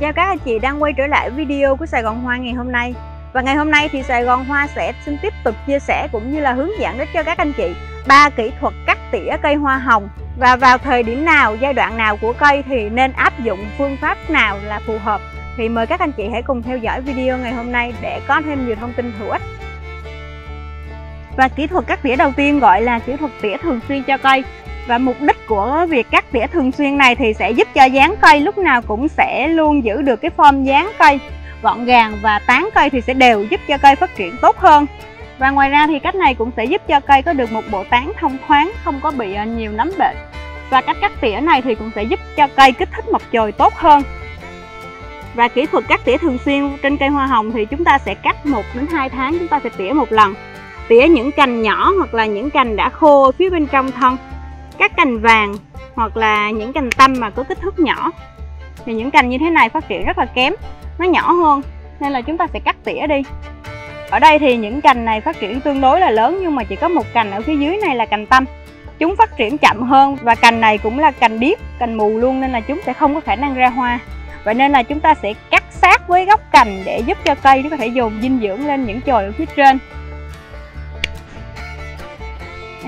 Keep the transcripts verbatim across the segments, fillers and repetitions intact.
Chào các anh chị đang quay trở lại video của Sài Gòn Hoa ngày hôm nay. Và ngày hôm nay thì Sài Gòn Hoa sẽ xin tiếp tục chia sẻ cũng như là hướng dẫn đến cho các anh chị ba kỹ thuật cắt tỉa cây hoa hồng. Và vào thời điểm nào, giai đoạn nào của cây thì nên áp dụng phương pháp nào là phù hợp. Thì mời các anh chị hãy cùng theo dõi video ngày hôm nay để có thêm nhiều thông tin hữu ích. Và kỹ thuật cắt tỉa đầu tiên gọi là kỹ thuật tỉa thường xuyên cho cây. Và mục đích của việc cắt tỉa thường xuyên này thì sẽ giúp cho dáng cây lúc nào cũng sẽ luôn giữ được cái form dáng cây gọn gàng, và tán cây thì sẽ đều giúp cho cây phát triển tốt hơn. Và ngoài ra thì cách này cũng sẽ giúp cho cây có được một bộ tán thông thoáng, không có bị nhiều nấm bệnh. Và cách cắt tỉa này thì cũng sẽ giúp cho cây kích thích mọc chồi tốt hơn. Và kỹ thuật cắt tỉa thường xuyên trên cây hoa hồng thì chúng ta sẽ cắt một đến hai tháng chúng ta sẽ tỉa một lần. Tỉa những cành nhỏ hoặc là những cành đã khô phía bên trong thân, các cành vàng hoặc là những cành tâm mà có kích thước nhỏ. Thì những cành như thế này phát triển rất là kém, nó nhỏ hơn nên là chúng ta sẽ cắt tỉa đi. Ở đây thì những cành này phát triển tương đối là lớn, nhưng mà chỉ có một cành ở phía dưới này là cành tâm. Chúng phát triển chậm hơn và cành này cũng là cành điếc, cành mù luôn nên là chúng sẽ không có khả năng ra hoa. Vậy nên là chúng ta sẽ cắt sát với gốc cành để giúp cho cây nó có thể dồn dinh dưỡng lên những chồi ở phía trên.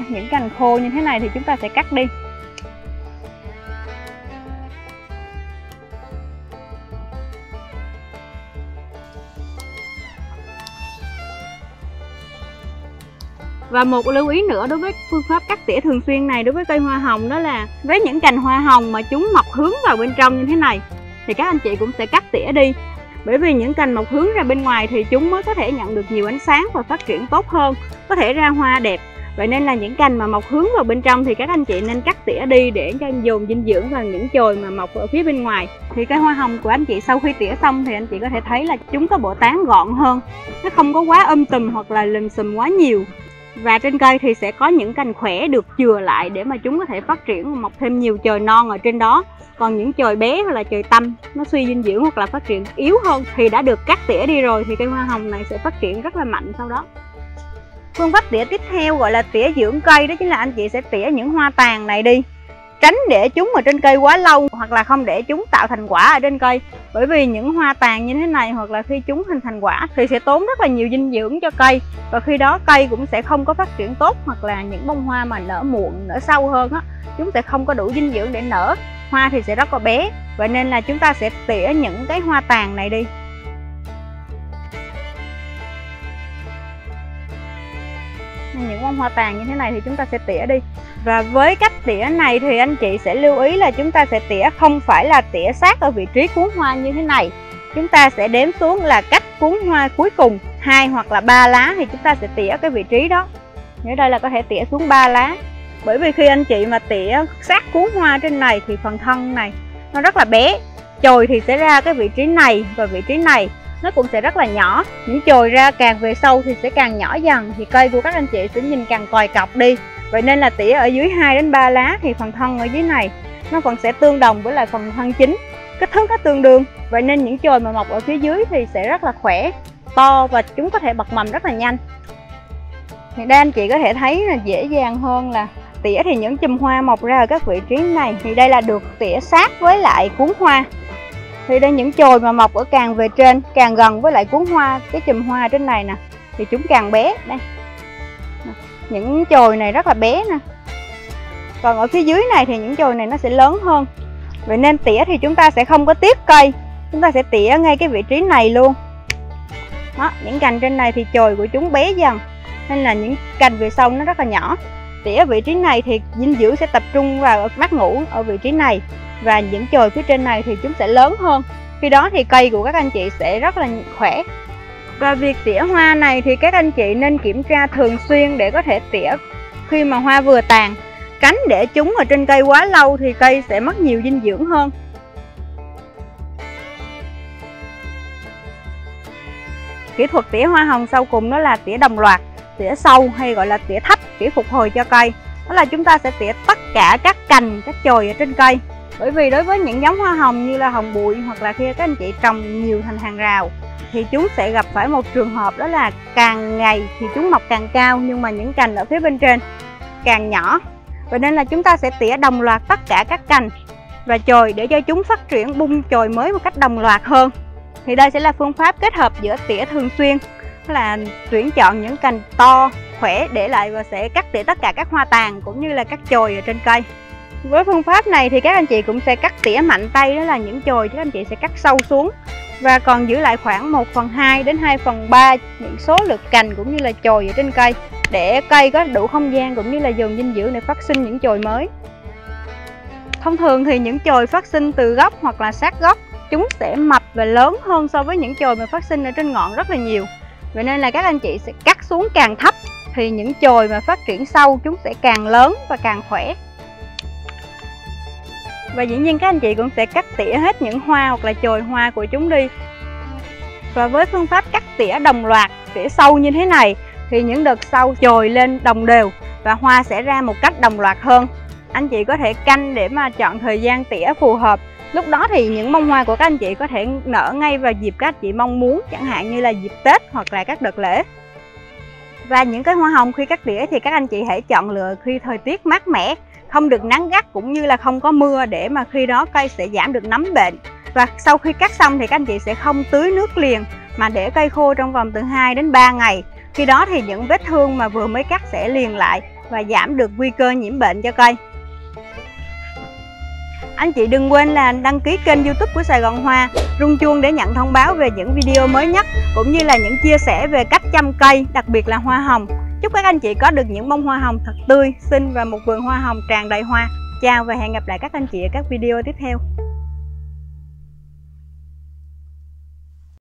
Những cành khô như thế này thì chúng ta sẽ cắt đi. Và một lưu ý nữa đối với phương pháp cắt tỉa thường xuyên này đối với cây hoa hồng, đó là với những cành hoa hồng mà chúng mọc hướng vào bên trong như thế này thì các anh chị cũng sẽ cắt tỉa đi. Bởi vì những cành mọc hướng ra bên ngoài thì chúng mới có thể nhận được nhiều ánh sáng và phát triển tốt hơn, có thể ra hoa đẹp. Vậy nên là những cành mà mọc hướng vào bên trong thì các anh chị nên cắt tỉa đi để cho anh dồn dinh dưỡng vào những chồi mà mọc ở phía bên ngoài. Thì cái hoa hồng của anh chị sau khi tỉa xong thì anh chị có thể thấy là chúng có bộ tán gọn hơn, nó không có quá um tùm hoặc là lùm xùm quá nhiều. Và trên cây thì sẽ có những cành khỏe được chừa lại để mà chúng có thể phát triển và mọc thêm nhiều chồi non ở trên đó. Còn những chồi bé hoặc là chồi tăm, nó suy dinh dưỡng hoặc là phát triển yếu hơn thì đã được cắt tỉa đi rồi thì cây hoa hồng này sẽ phát triển rất là mạnh sau đó. Phương pháp tỉa tiếp theo gọi là tỉa dưỡng cây, đó chính là anh chị sẽ tỉa những hoa tàn này đi. Tránh để chúng ở trên cây quá lâu hoặc là không để chúng tạo thành quả ở trên cây. Bởi vì những hoa tàn như thế này hoặc là khi chúng hình thành quả thì sẽ tốn rất là nhiều dinh dưỡng cho cây. Và khi đó cây cũng sẽ không có phát triển tốt, hoặc là những bông hoa mà nở muộn, nở sâu hơn á, chúng sẽ không có đủ dinh dưỡng để nở, hoa thì sẽ rất là bé. Vậy nên là chúng ta sẽ tỉa những cái hoa tàn này đi. Những bông hoa tàn như thế này thì chúng ta sẽ tỉa đi. Và với cách tỉa này thì anh chị sẽ lưu ý là chúng ta sẽ tỉa không phải là tỉa sát ở vị trí cuốn hoa như thế này. Chúng ta sẽ đếm xuống là cách cuốn hoa cuối cùng hai hoặc là ba lá thì chúng ta sẽ tỉa cái vị trí đó. Ở đây là có thể tỉa xuống ba lá. Bởi vì khi anh chị mà tỉa sát cuốn hoa trên này thì phần thân này nó rất là bé, chồi thì sẽ ra cái vị trí này và vị trí này. Nó cũng sẽ rất là nhỏ, những chồi ra càng về sâu thì sẽ càng nhỏ dần, thì cây của các anh chị sẽ nhìn càng còi cọc đi. Vậy nên là tỉa ở dưới hai đến ba lá thì phần thân ở dưới này nó còn sẽ tương đồng với lại phần thân chính, kích thước nó tương đương. Vậy nên những chồi mà mọc ở phía dưới thì sẽ rất là khỏe, to và chúng có thể bật mầm rất là nhanh. Thì đây anh chị có thể thấy là dễ dàng hơn là tỉa thì những chùm hoa mọc ra ở các vị trí này. Thì đây là được tỉa sát với lại cuốn hoa. Thì đây những chồi mà mọc ở càng về trên, càng gần với lại cuốn hoa, cái chùm hoa trên này nè, thì chúng càng bé. Đây, những chồi này rất là bé nè. Còn ở phía dưới này thì những chồi này nó sẽ lớn hơn. Vậy nên tỉa thì chúng ta sẽ không có tiếc cây, chúng ta sẽ tỉa ngay cái vị trí này luôn. Đó, những cành trên này thì chồi của chúng bé dần, nên là những cành về sau nó rất là nhỏ. Tỉa vị trí này thì dinh dưỡng sẽ tập trung vào mắt ngủ ở vị trí này. Và những chồi phía trên này thì chúng sẽ lớn hơn. Khi đó thì cây của các anh chị sẽ rất là khỏe. Và việc tỉa hoa này thì các anh chị nên kiểm tra thường xuyên để có thể tỉa khi mà hoa vừa tàn. Tránh để chúng ở trên cây quá lâu thì cây sẽ mất nhiều dinh dưỡng hơn. Kỹ thuật tỉa hoa hồng sau cùng đó là tỉa đồng loạt, tỉa sâu hay gọi là tỉa thấp, tỉa phục hồi cho cây. Đó là chúng ta sẽ tỉa tất cả các cành, các chồi ở trên cây. Bởi vì đối với những giống hoa hồng như là hồng bụi hoặc là khi các anh chị trồng nhiều thành hàng rào thì chúng sẽ gặp phải một trường hợp, đó là càng ngày thì chúng mọc càng cao nhưng mà những cành ở phía bên trên càng nhỏ. Vậy nên là chúng ta sẽ tỉa đồng loạt tất cả các cành. và chồi để cho chúng phát triển bung chồi mới một cách đồng loạt hơn. Thì đây sẽ là phương pháp kết hợp giữa tỉa thường xuyên, là tuyển chọn những cành to, khỏe để lại và sẽ cắt tỉa tất cả các hoa tàn cũng như là các chồi ở trên cây. Với phương pháp này thì các anh chị cũng sẽ cắt tỉa mạnh tay, đó là những chồi các anh chị sẽ cắt sâu xuống và còn giữ lại khoảng một phần hai đến hai phần ba những số lượng cành cũng như là chồi ở trên cây để cây có đủ không gian cũng như là giường dinh dưỡng để phát sinh những chồi mới. Thông thường thì những chồi phát sinh từ gốc hoặc là sát gốc chúng sẽ mập và lớn hơn so với những chồi mà phát sinh ở trên ngọn rất là nhiều. Vậy nên là các anh chị sẽ cắt xuống càng thấp thì những chồi mà phát triển sâu chúng sẽ càng lớn và càng khỏe. Và dĩ nhiên các anh chị cũng sẽ cắt tỉa hết những hoa hoặc là chồi hoa của chúng đi. Và với phương pháp cắt tỉa đồng loạt, tỉa sâu như thế này thì những đợt sâu chồi lên đồng đều và hoa sẽ ra một cách đồng loạt hơn. Anh chị có thể canh để mà chọn thời gian tỉa phù hợp. Lúc đó thì những bông hoa của các anh chị có thể nở ngay vào dịp các anh chị mong muốn, chẳng hạn như là dịp Tết hoặc là các đợt lễ. Và những cái hoa hồng khi cắt tỉa thì các anh chị hãy chọn lựa khi thời tiết mát mẻ, không được nắng gắt cũng như là không có mưa, để mà khi đó cây sẽ giảm được nấm bệnh. Và sau khi cắt xong thì các anh chị sẽ không tưới nước liền mà để cây khô trong vòng từ hai đến ba ngày. Khi đó thì những vết thương mà vừa mới cắt sẽ liền lại và giảm được nguy cơ nhiễm bệnh cho cây. Anh chị đừng quên là đăng ký kênh YouTube của Sài Gòn Hoa, rung chuông để nhận thông báo về những video mới nhất cũng như là những chia sẻ về cách chăm cây, đặc biệt là hoa hồng. Chúc các anh chị có được những bông hoa hồng thật tươi, xinh và một vườn hoa hồng tràn đầy hoa. Chào và hẹn gặp lại các anh chị ở các video tiếp theo.